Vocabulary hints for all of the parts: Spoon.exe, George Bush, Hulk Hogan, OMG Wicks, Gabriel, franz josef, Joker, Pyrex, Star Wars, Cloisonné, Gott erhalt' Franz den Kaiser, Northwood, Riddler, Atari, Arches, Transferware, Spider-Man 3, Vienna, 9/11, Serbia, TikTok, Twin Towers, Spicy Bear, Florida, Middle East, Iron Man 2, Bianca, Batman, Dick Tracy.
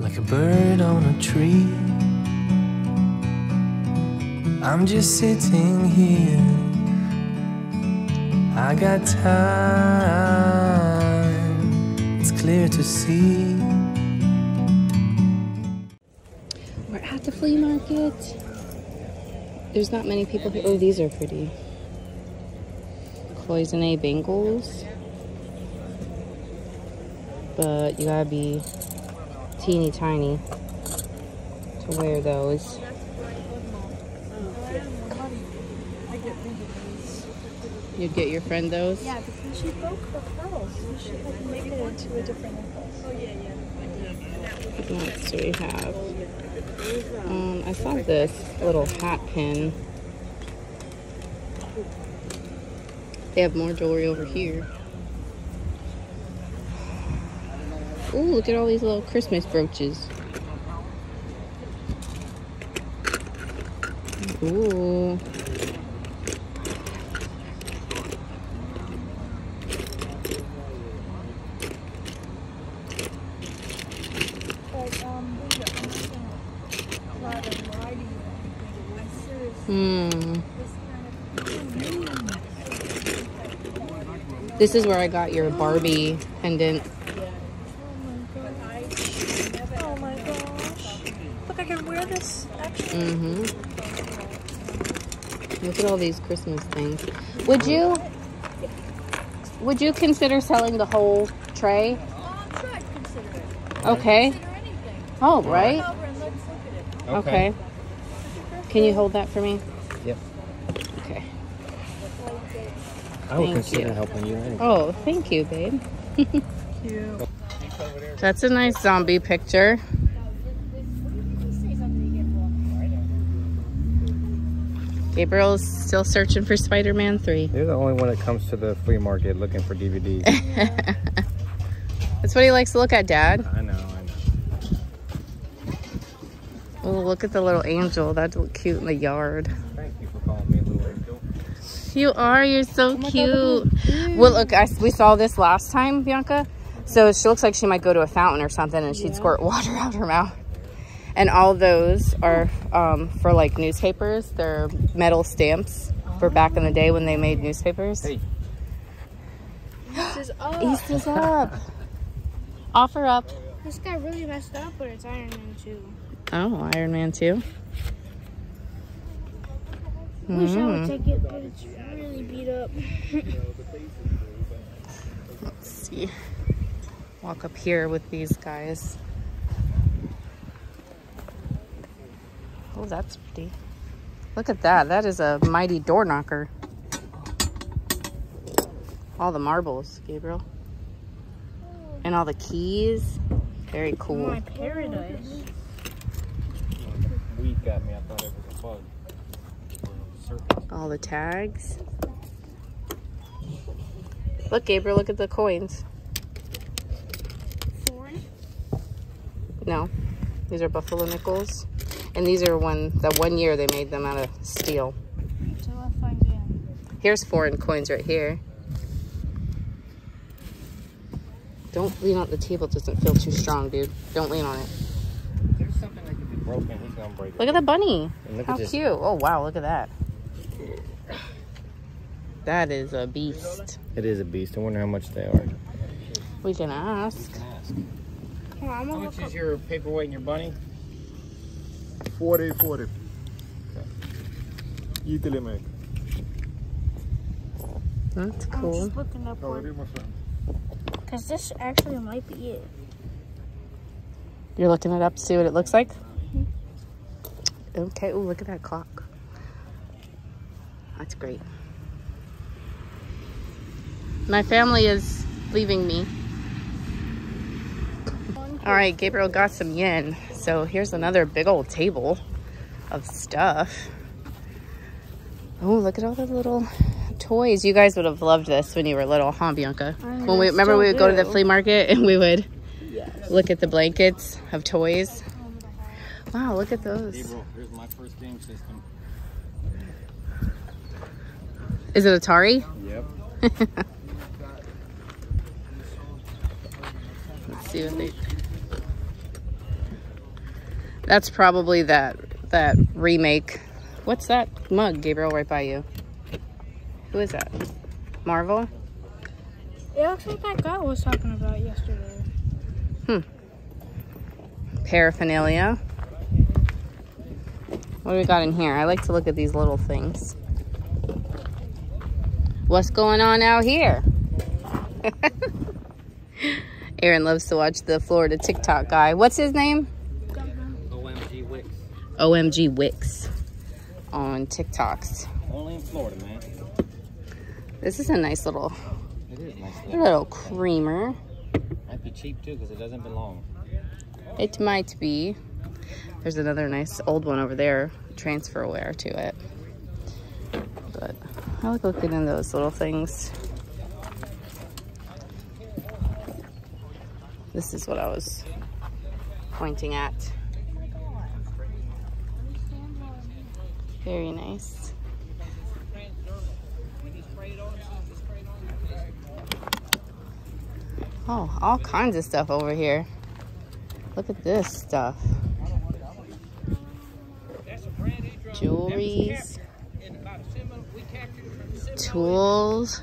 like a bird on a tree. I'm just sitting here, I got time, it's clear to see. We're at the flea market. There's not many people here. Oh, these are pretty. Cloisonné bangles. But you gotta be teeny tiny to wear those. You'd get your friend those? Yeah, because she broke her pearls. She like make it into a different necklace. Oh, yeah, yeah. What else do we have? I saw this little hat pin. They have more jewelry over here. Ooh, look at all these little Christmas brooches. Ooh. This is where I got your Barbie pendant. Oh my gosh. Look, I can wear this actually. Mm-hmm. Look at all these Christmas things. Would you consider selling the whole tray? I'm sure I'd consider it. Okay. I'd consider anything. Oh, right. Come on over and let's look at it. Okay. Can you hold that for me? Yep. Okay. I would consider helping you anyway. Oh, thank you, babe. Thank you. That's a nice zombie picture. Gabriel is still searching for Spider-Man 3. You're the only one that comes to the flea market looking for DVDs. That's what he likes to look at, Dad. I know, I know. Oh, look at the little angel. That looked cute in the yard. Thank you for calling me a little angel. You are. You're so cute. Well, look, we saw this last time, Bianca. So she looks like she might go to a fountain or something, and she'd squirt water out her mouth. And all those are for like newspapers. They're metal stamps for back in the day when they made newspapers. Hey. East is up. East is up. Offer up. This guy really messed up, but it's Iron Man 2. Oh, Iron Man 2. Wish I would take it, but it's really beat up. Let's see. Walk up here with these guys. Oh, that's pretty. Look at that. That is a mighty door knocker. All the marbles, Gabriel. And all the keys. Very cool. My paradise. Weed got me. I thought it was a bug. All the tags. Look, Gabriel, look at the coins. Foreign? No, these are buffalo nickels. And these are the one year they made them out of steel. Here's foreign coins right here. Don't lean on the table, it doesn't feel too strong, dude. Don't lean on it. There's something that could be broken, he's gonna break it. Look at the bunny. How cute. Oh, wow, look at that. That is a beast. It is a beast. I wonder how much they are. We can ask. How much is your paperweight and your bunny? 40. Okay. You tell him, mate. That's cool. I'm just looking up one. Because this actually might be it. You're looking it up to see what it looks like? Mm-hmm. Okay. Oh, look at that clock. That's great. My family is leaving me. All right, Gabriel got some yen. So here's another big old table of stuff. Oh, look at all the little toys. You guys would have loved this when you were little, huh, Bianca? Remember we would go to the flea market and we would look at the blankets of toys. Wow, look at those. Gabriel, here's my first game system. Is it Atari? Yep. Let's see what they That's probably that remake. What's that mug, Gabriel, right by you? Who is that? Marvel? It looks like that guy was talking about yesterday. Paraphernalia. What do we got in here? I like to look at these little things. What's going on out here? Aaron loves to watch the Florida TikTok guy. What's his name? OMG Wicks. OMG Wicks on TikToks. Only in Florida, man. This is a nice little, it is nice little creamer. Might be cheap too because it doesn't belong. It might be. There's another nice old one over there. Transferware to it. But I like looking in those little things. This is what I was pointing at. Very nice. Oh, all kinds of stuff over here. Look at this stuff. Jewelries, tools,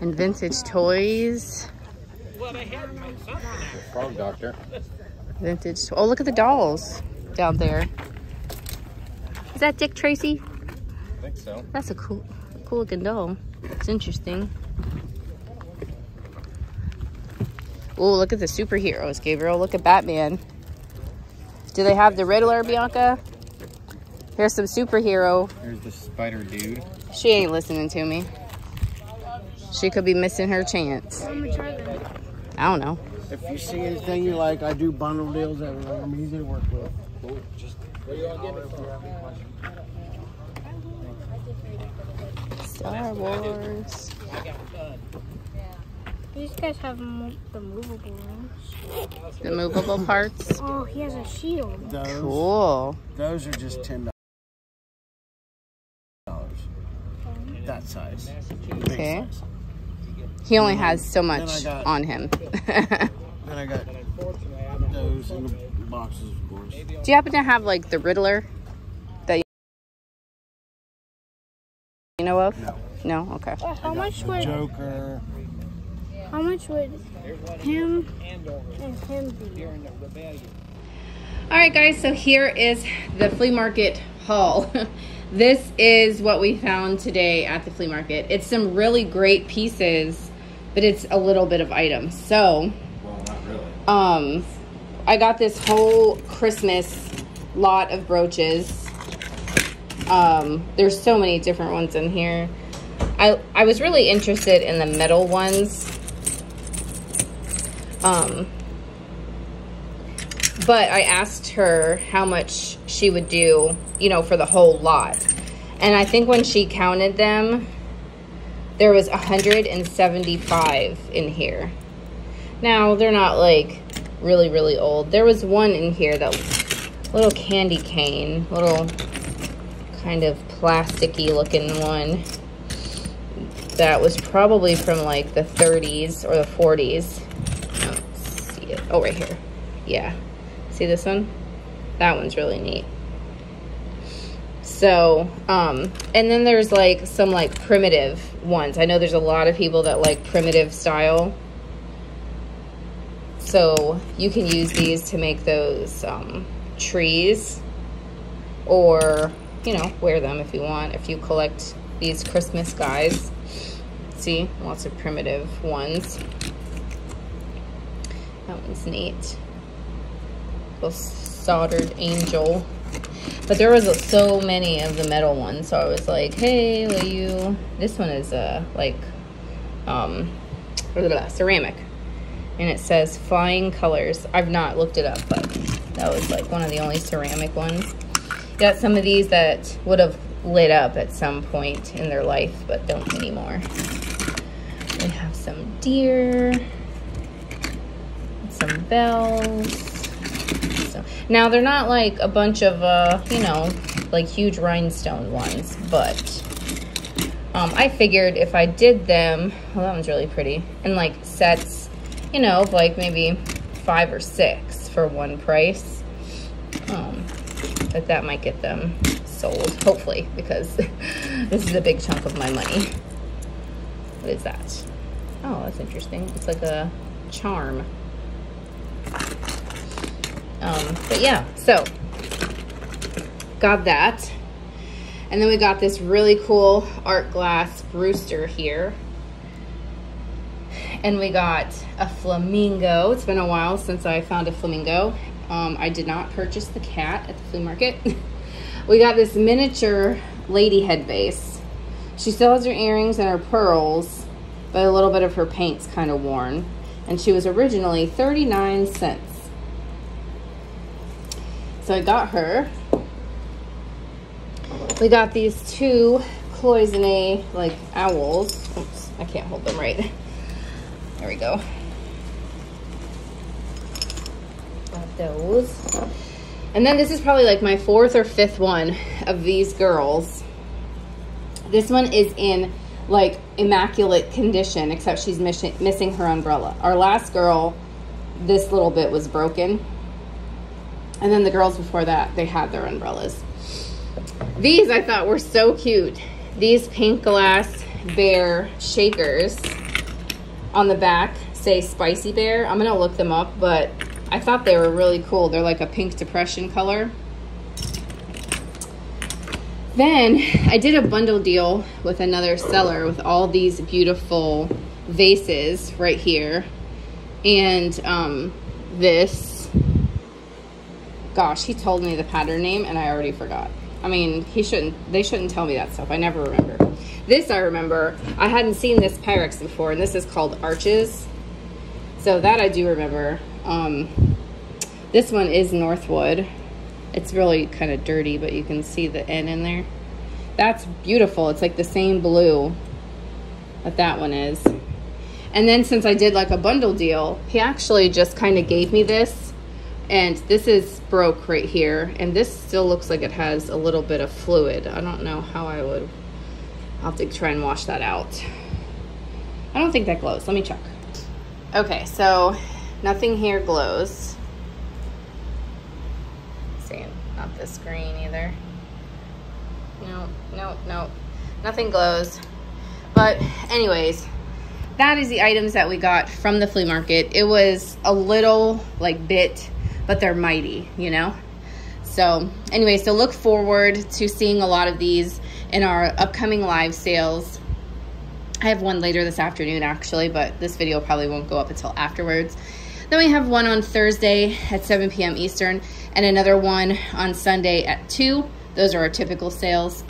and vintage toys. Frog doctor. Vintage. Oh, look at the dolls down there. Is that Dick Tracy? I think so. That's a cool looking doll. It's interesting. Oh, look at the superheroes, Gabriel. Look at Batman. Do they have the Riddler, Bianca? Here's some superhero. Here's the spider dude. She ain't listening to me. She could be missing her chance. I'm gonna try that. I don't know. If you see anything you like, I do bundle deals everywhere. I'm easy to work with. Cool. Just where you all get it from? Star Wars. These guys have the movable ones. The movable parts? Oh, he has a shield. Those, cool. Those are just $10. That size. Okay. Size. He only has so much on him. Then I got those in the boxes, of course. Do you happen to have, like, the Riddler that you know of? No? Okay. Well, how much would... Joker. How much would him and him be? All right, guys. So here is the flea market haul. This is what we found today at the flea market. It's some really great pieces, but it's a little bit of items. So, well, not really. I got this whole Christmas lot of brooches. There's so many different ones in here. I was really interested in the metal ones. But I asked her how much she would do, you know, for the whole lot. And I think when she counted them, there was 175 in here. Now, they're not, like, really, really old. There was one in here that was a little candy cane, little kind of plasticky looking one. That was probably from, like, the 30s or the 40s. I don't see it. Oh, right here. Yeah. See this one? That one's really neat. So, and then there's like some like primitive ones. I know there's a lot of people that like primitive style. So you can use these to make those trees, or, you know, wear them if you want. If you collect these Christmas guys, see, lots of primitive ones. That one's neat. Soldered angel, but there was so many of the metal ones, so I was like, hey, will you, this one is like ceramic, and it says Flying Colors. I've not looked it up, but that was like one of the only ceramic ones. Got some of these that would have lit up at some point in their life but don't anymore. We have some deer, some bells. Now, they're not like a bunch of, you know, like huge rhinestone ones, but I figured if I did them, well, that one's really pretty, in like sets, you know, of like maybe 5 or 6 for one price. but that might get them sold, hopefully, because this is a big chunk of my money. What is that? Oh, that's interesting. It's like a charm. But yeah, so got that. And then we got this really cool art glass rooster here. And we got a flamingo. It's been a while since I found a flamingo. I did not purchase the cat at the flea market. We got this miniature lady head base. She still has her earrings and her pearls, but a little bit of her paint's kind of worn. And she was originally 39 cents. So I got her. We got these two Cloisonné, like, owls. Oops, I can't hold them right. There we go. Got those. And then this is probably like my fourth or fifth one of these girls. This one is in like immaculate condition, except she's missing her umbrella. Our last girl, this little bit was broken. And then the girls before that, they had their umbrellas. These I thought were so cute. These pink glass bear shakers on the back say Spicy Bear. I'm gonna look them up, but I thought they were really cool. They're like a pink depression color. Then I did a bundle deal with another seller with all these beautiful vases right here. And this, gosh, he told me the pattern name and I already forgot. I mean, they shouldn't tell me that stuff. I never remember. This I remember. I hadn't seen this Pyrex before, and this is called Arches. So that I do remember. This one is Northwood. It's really kind of dirty, but you can see the N in there. That's beautiful. It's like the same blue that that one is. And then since I did like a bundle deal, he actually just kind of gave me this. And this is broke right here, and this still looks like it has a little bit of fluid. I don't know how I would, I'll have to try and wash that out. I don't think that glows. Let me check. Okay, so nothing here glows. See, not this green either. No, no, no, nothing glows. But anyways, that is the items that we got from the flea market. It was a little like bit, but they're mighty, you know? So anyway, so look forward to seeing a lot of these in our upcoming live sales. I have one later this afternoon actually, but this video probably won't go up until afterwards. Then we have one on Thursday at 7 p.m. Eastern and another one on Sunday at 2. Those are our typical sales.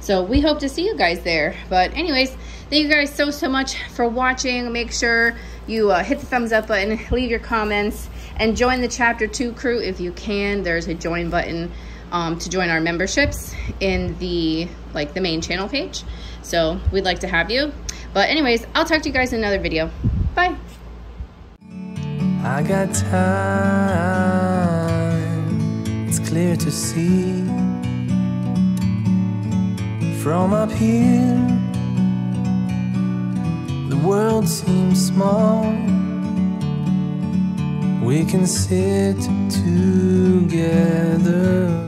So we hope to see you guys there. But anyways, thank you guys so, so much for watching. Make sure you hit the thumbs up button, leave your comments, and join the Chapter 2 crew if you can. There's a join button to join our memberships in the, like, the main channel page. So we'd like to have you. But anyways, I'll talk to you guys in another video. Bye. I got time. It's clear to see from up here. The world seems small. We can sit together.